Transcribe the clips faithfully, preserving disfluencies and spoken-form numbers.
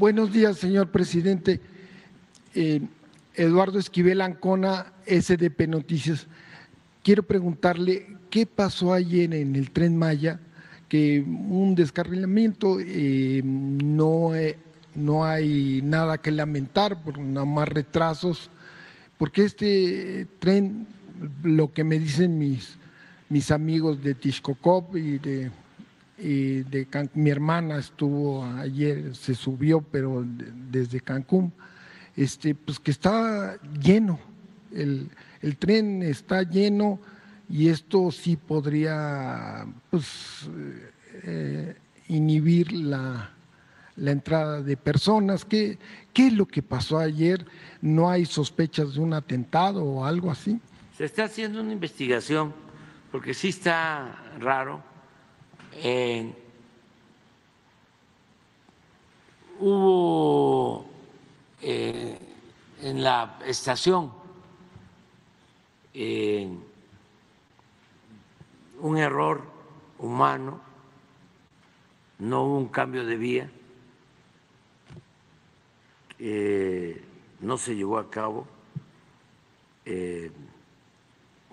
Buenos días, señor presidente. Eh, Eduardo Esquivel Ancona, S D P Noticias. Quiero preguntarle qué pasó ayer en el Tren Maya, que un descarrilamiento, eh, no, eh, no hay nada que lamentar, por nada más retrasos, porque este tren, lo que me dicen mis, mis amigos de Tixcocop y de… Y de Can, mi hermana estuvo ayer, se subió, pero de, desde Cancún, este, pues que está lleno, el, el tren está lleno, y esto sí podría, pues, eh, inhibir la, la entrada de personas. ¿Qué, ¿Qué es lo que pasó ayer? ¿No hay sospechas de un atentado o algo así? Se está haciendo una investigación, porque sí está raro. Eh, hubo eh, en la estación eh, un error humano, no hubo un cambio de vía, eh, no se llevó a cabo eh,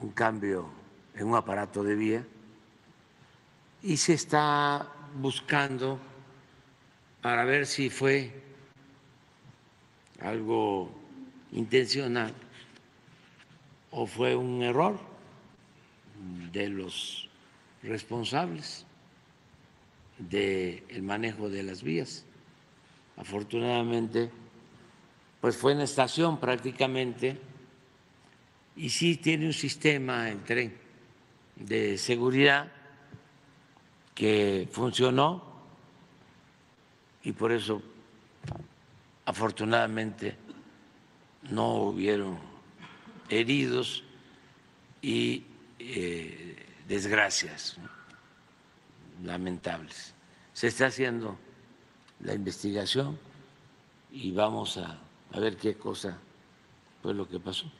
un cambio en un aparato de vía. Y se está buscando para ver si fue algo intencional o fue un error de los responsables del manejo de las vías. Afortunadamente, pues fue en la estación prácticamente, y sí tiene un sistema en tren de seguridad que funcionó, y por eso afortunadamente no hubieron heridos y eh, desgracias lamentables. Se está haciendo la investigación y vamos a, a ver qué cosa fue lo que pasó.